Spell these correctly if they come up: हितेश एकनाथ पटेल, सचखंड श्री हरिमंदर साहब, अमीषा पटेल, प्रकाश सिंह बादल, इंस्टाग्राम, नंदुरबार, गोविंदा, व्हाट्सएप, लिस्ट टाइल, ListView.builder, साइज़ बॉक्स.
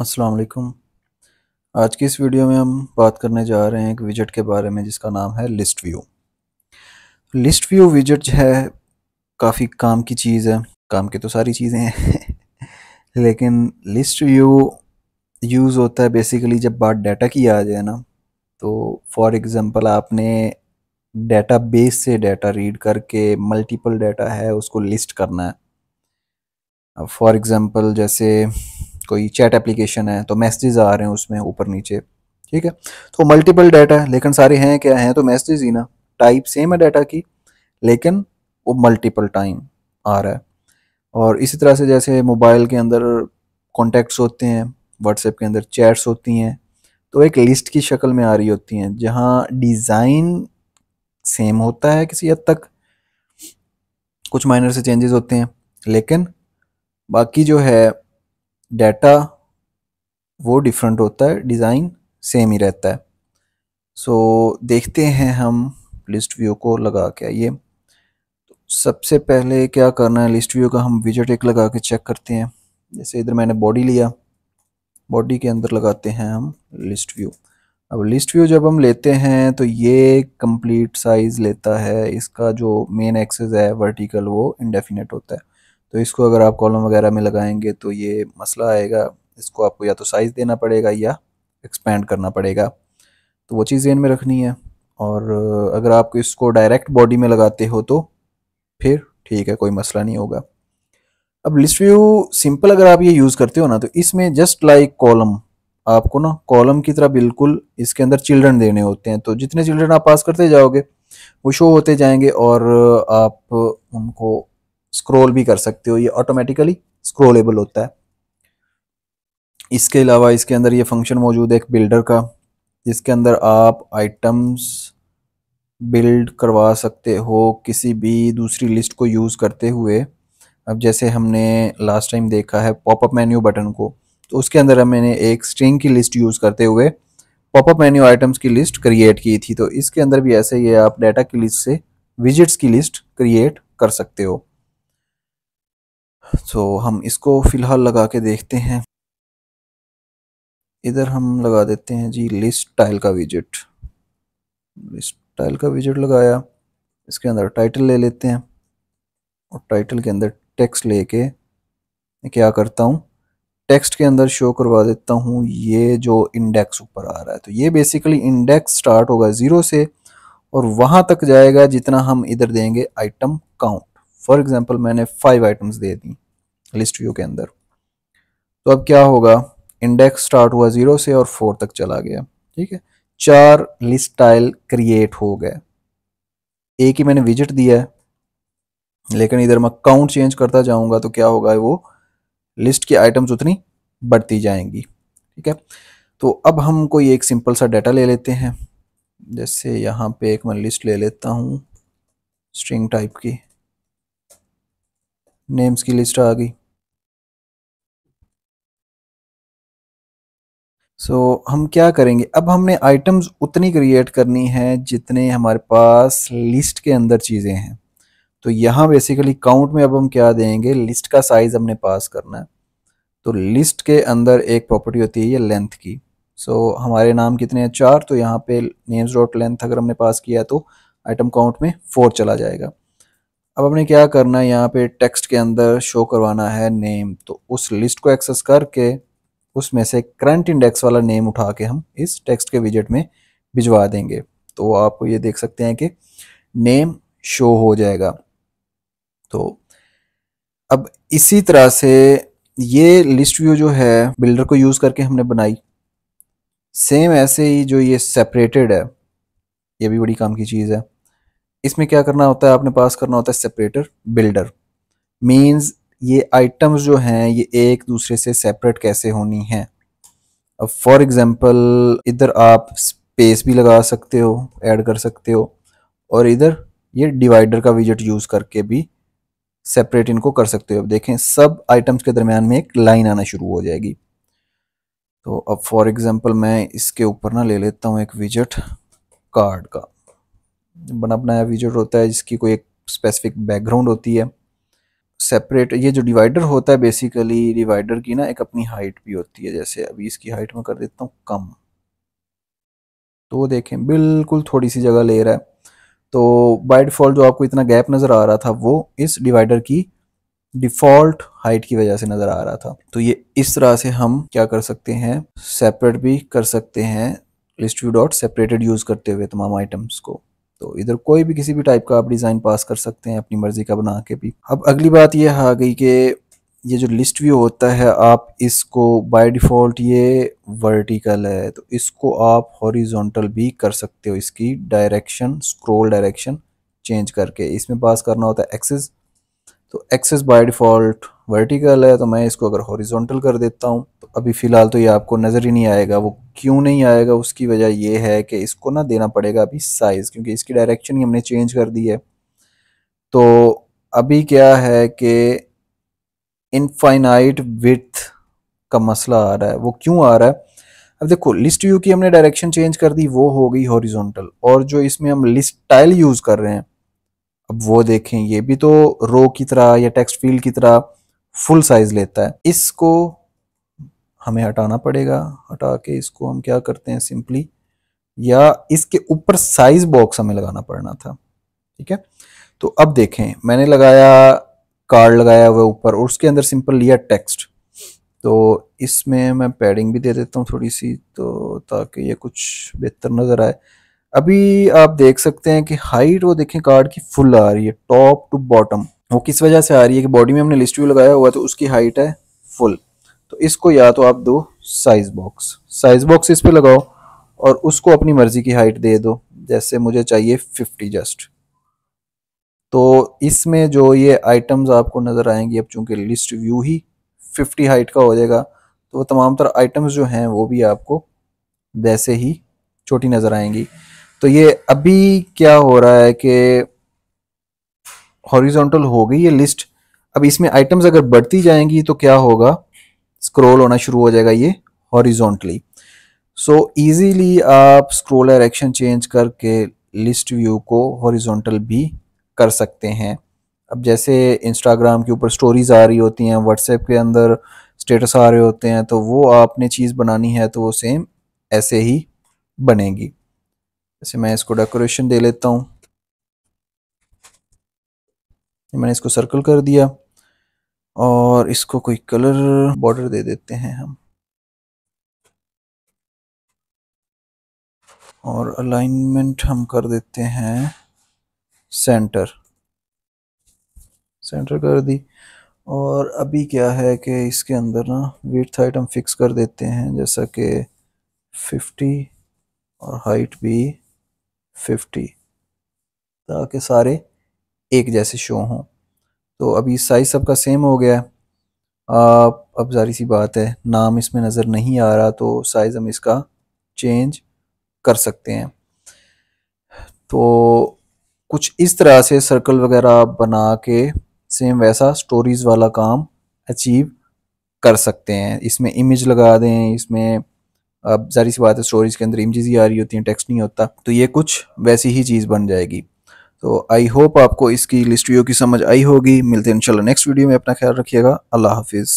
अस्सलाम वालेकुम। आज की इस वीडियो में हम बात करने जा रहे हैं एक विजेट के बारे में जिसका नाम है लिस्ट व्यू। लिस्ट व्यू विजेट है, काफ़ी काम की चीज़ है। काम की तो सारी चीज़ें हैं लेकिन लिस्ट व्यू यूज़ होता है बेसिकली जब बात डाटा की आ जाए ना, तो फॉर एग्ज़ाम्पल आपने डाटा बेस से डाटा रीड करके मल्टीपल डाटा है उसको लिस्ट करना है। अब फॉर एग्ज़ाम्पल जैसे कोई चैट एप्लीकेशन है तो मैसेजेस आ रहे हैं उसमें ऊपर नीचे, ठीक है, तो मल्टीपल डाटा है लेकिन सारे हैं क्या हैं तो मैसेजेस ही ना। टाइप सेम है डाटा की लेकिन वो मल्टीपल टाइम आ रहा है। और इसी तरह से जैसे मोबाइल के अंदर कॉन्टैक्ट्स होते हैं, व्हाट्सएप के अंदर चैट्स होती हैं, तो एक लिस्ट की शक्ल में आ रही होती हैं जहाँ डिज़ाइन सेम होता है किसी हद तक, कुछ माइनर से चेंजेस होते हैं लेकिन बाकी जो है डाटा वो डिफरेंट होता है, डिज़ाइन सेम ही रहता है। सो देखते हैं हम लिस्ट व्यू को लगा के। ये तो सबसे पहले क्या करना है, लिस्ट व्यू का हम विजेट एक लगा के चेक करते हैं। जैसे इधर मैंने बॉडी लिया, बॉडी के अंदर लगाते हैं हम लिस्ट व्यू। अब लिस्ट व्यू जब हम लेते हैं तो ये कंप्लीट साइज़ लेता है, इसका जो मेन एक्सेस है वर्टिकल वो इंडेफिनेट होता है। तो इसको अगर आप कॉलम वगैरह में लगाएंगे तो ये मसला आएगा, इसको आपको या तो साइज़ देना पड़ेगा या एक्सपेंड करना पड़ेगा, तो वो चीज़ ध्यान में रखनी है। और अगर आप इसको डायरेक्ट बॉडी में लगाते हो तो फिर ठीक है, कोई मसला नहीं होगा। अब लिस्ट व्यू सिंपल अगर आप ये यूज़ करते हो ना, तो इसमें जस्ट लाइक कॉलम, आपको ना कॉलम की तरह बिल्कुल इसके अंदर चिल्ड्रन देने होते हैं। तो जितने चिल्ड्रन आप पास करते जाओगे वो शो होते जाएंगे और आप उनको स्क्रॉल भी कर सकते हो, ये ऑटोमेटिकली स्क्रॉलेबल होता है। इसके अलावा इसके अंदर ये फंक्शन मौजूद है एक बिल्डर का, जिसके अंदर आप आइटम्स बिल्ड करवा सकते हो किसी भी दूसरी लिस्ट को यूज़ करते हुए। अब जैसे हमने लास्ट टाइम देखा है पॉपअप मेन्यू बटन को, तो उसके अंदर मैंने एक स्ट्रिंग की लिस्ट यूज़ करते हुए पॉपअप मेन्यू आइटम्स की लिस्ट क्रिएट की थी। तो इसके अंदर भी ऐसे ही आप डाटा की लिस्ट से विजिट्स की लिस्ट क्रिएट कर सकते हो। तो हम इसको फ़िलहाल लगा के देखते हैं। इधर हम लगा देते हैं जी लिस्ट टाइल का विजेट। लिस्ट टाइल का विजेट लगाया, इसके अंदर टाइटल ले लेते हैं और टाइटल के अंदर टेक्स्ट लेके मैं क्या करता हूँ, टेक्स्ट के अंदर शो करवा देता हूँ ये जो इंडेक्स ऊपर आ रहा है। तो ये बेसिकली इंडेक्स स्टार्ट होगा ज़ीरो से और वहाँ तक जाएगा जितना हम इधर देंगे आइटम काउंट। फॉर एग्ज़ाम्पल मैंने 5 आइटम्स दे दी लिस्ट व्यू के अंदर, तो अब क्या होगा, इंडेक्स स्टार्ट हुआ 0 से और 4 तक चला गया, ठीक है। 4 लिस्ट टाइल क्रिएट हो गए। एक ही मैंने विजिट दिया है लेकिन इधर मैं काउंट चेंज करता जाऊंगा तो क्या होगा, वो लिस्ट की आइटम्स उतनी बढ़ती जाएंगी, ठीक है। तो अब हम कोई एक सिंपल सा डाटा ले लेते हैं। जैसे यहाँ पे एक मैं लिस्ट ले लेता हूँ स्ट्रिंग टाइप की, नेम्स की लिस्ट आ गई। सो हम क्या करेंगे, अब हमने आइटम्स उतनी क्रिएट करनी है जितने हमारे पास लिस्ट के अंदर चीज़ें हैं। तो यहाँ बेसिकली काउंट में अब हम क्या देंगे, लिस्ट का साइज़ हमने पास करना है। तो लिस्ट के अंदर एक प्रॉपर्टी होती है ये लेंथ की। सो हमारे नाम कितने हैं, 4, तो यहाँ पे नेम्स डॉट लेंथ अगर हमने पास किया तो आइटम काउंट में 4 चला जाएगा। अब हमने क्या करना है, यहाँ पे टेक्स्ट के अंदर शो करवाना है नेम। तो उस लिस्ट को एक्सेस करके उसमें से करंट इंडेक्स वाला नेम उठा के हम इस टेक्स्ट के विजेट में भिजवा देंगे। तो आपको ये देख सकते हैं कि नेम शो हो जाएगा। तो अब इसी तरह से ये लिस्ट व्यू जो है बिल्डर को यूज़ करके हमने बनाई, सेम ऐसे ही जो ये सेपरेटेड है, ये भी बड़ी काम की चीज़ है। इसमें क्या करना होता है, आपने पास करना होता है सेपरेटर बिल्डर। मींस ये आइटम्स जो हैं ये एक दूसरे से सेपरेट कैसे होनी है। अब फॉर एग्जांपल इधर आप स्पेस भी लगा सकते हो, ऐड कर सकते हो, और इधर ये डिवाइडर का विजेट यूज़ करके भी सेपरेट इनको कर सकते हो। अब देखें सब आइटम्स के दरमियान में एक लाइन आना शुरू हो जाएगी। तो अब फॉर एग्ज़ाम्पल मैं इसके ऊपर ना ले लेता हूँ एक विजेट कार्ड का, बना बनाया विजेट होता है जिसकी कोई एक स्पेसिफिक बैकग्राउंड होती है। सेपरेट, ये जो डिवाइडर होता है बेसिकली डिवाइडर की ना एक अपनी हाइट भी होती है। जैसे अभी इसकी हाइट में कर देता हूँ कम, तो देखें बिल्कुल थोड़ी सी जगह ले रहा है। तो बाय डिफ़ॉल्ट जो आपको इतना गैप नज़र आ रहा था वो इस डिवाइडर की डिफ़ॉल्ट हाइट की वजह से नज़र आ रहा था। तो ये इस तरह से हम क्या कर सकते हैं, सेपरेट भी कर सकते हैं list view dot separated use करते हुए तमाम आइटम्स को। तो इधर कोई भी किसी भी टाइप का आप डिज़ाइन पास कर सकते हैं अपनी मर्ज़ी का बना के भी। अब अगली बात यह आ गई कि ये जो लिस्ट व्यू होता है आप इसको बाय डिफ़ॉल्ट ये वर्टिकल है, तो इसको आप हॉरिजॉन्टल भी कर सकते हो। इसकी डायरेक्शन, स्क्रॉल डायरेक्शन चेंज करके इसमें पास करना होता है एक्सेस। तो एक्सेस बाय डिफ़ॉल्ट वर्टिकल है, तो मैं इसको अगर हॉरिजॉन्टल कर देता हूँ तो अभी फ़िलहाल तो ये आपको नज़र ही नहीं आएगा। वो क्यों नहीं आएगा, उसकी वजह ये है कि इसको ना देना पड़ेगा अभी साइज़, क्योंकि इसकी डायरेक्शन ही हमने चेंज कर दी है। तो अभी क्या है कि इनफाइनाइट विड्थ का मसला आ रहा है। वो क्यों आ रहा है, अब देखो लिस्ट व्यू की हमने डायरेक्शन चेंज कर दी, वो हो गई हॉरिजॉन्टल, और जो इसमें हम लिस्ट टाइल यूज़ कर रहे हैं अब वो देखें ये भी तो रो की तरह या टेक्स्ट फील्ड की तरह फुल साइज़ लेता है। इसको हमें हटाना पड़ेगा। हटा के इसको हम क्या करते हैं सिंपली, या इसके ऊपर साइज़ बॉक्स हमें लगाना पड़ना था, ठीक है। तो अब देखें मैंने लगाया कार्ड लगाया हुआ ऊपर और उसके अंदर सिंपल लिया टेक्स्ट। तो इसमें मैं पैडिंग भी दे देता हूँ थोड़ी सी, तो ताकि ये कुछ बेहतर नज़र आए। अभी आप देख सकते हैं कि हाइट वो देखें कार्ड की फुल आ रही है टॉप टू बॉटम। वो किस वजह से आ रही है कि बॉडी में हमने लिस्ट व्यू लगाया हुआ तो उसकी हाइट है फुल। तो इसको या तो आप दो साइज़ बॉक्स इस पर लगाओ और उसको अपनी मर्ज़ी की हाइट दे दो। जैसे मुझे चाहिए 50 जस्ट। तो इसमें जो ये आइटम्स आपको नज़र आएंगी अब चूँकि लिस्ट व्यू ही 50 हाइट का हो जाएगा तो वो तमाम तरह आइटम्स जो हैं वो भी आपको वैसे ही छोटी नज़र आएंगी। तो ये अभी क्या हो रहा है कि हॉरिजॉन्टल हो गई ये लिस्ट। अब इसमें आइटम्स अगर बढ़ती जाएंगी तो क्या होगा, स्क्रॉल होना शुरू हो जाएगा ये हॉरिजॉन्टली। सो ईजीली आप स्क्रॉल डायरेक्शन चेंज करके लिस्ट व्यू को हॉरिजॉन्टल भी कर सकते हैं। अब जैसे इंस्टाग्राम के ऊपर स्टोरीज़ आ रही होती हैं, व्हाट्सएप के अंदर स्टेटस आ रहे होते हैं, तो वो आपने चीज़ बनानी है तो वो सेम ऐसे ही बनेगी। जैसे मैं इसको डेकोरेशन दे लेता हूँ, मैंने इसको सर्कल कर दिया और इसको कोई कलर बॉर्डर दे देते हैं हम, और अलाइनमेंट हम कर देते हैं सेंटर कर दी। और अभी क्या है कि इसके अंदर ना विड्थ हाइट हम फिक्स कर देते हैं जैसा कि 50 और हाइट भी 50, ताकि सारे एक जैसे शो हों। तो अभी साइज़ सबका सेम हो गया है। आप अब जारी सी बात है नाम इसमें नज़र नहीं आ रहा तो साइज़ हम इसका चेंज कर सकते हैं। तो कुछ इस तरह से सर्कल वगैरह आप बना के सेम वैसा स्टोरीज़ वाला काम अचीव कर सकते हैं। इसमें इमेज लगा दें, इसमें अब जारी सी बात है स्टोरीज़ के अंदर इमेजेस ही आ रही होती हैं, टेक्स्ट नहीं होता, तो ये कुछ वैसी ही चीज़ बन जाएगी। तो आई होप आपको इसकी लिस्ट व्यू की समझ आई होगी। मिलते हैं इंशाल्लाह नेक्स्ट वीडियो में। अपना ख्याल रखिएगा। अल्लाह हाफिज़।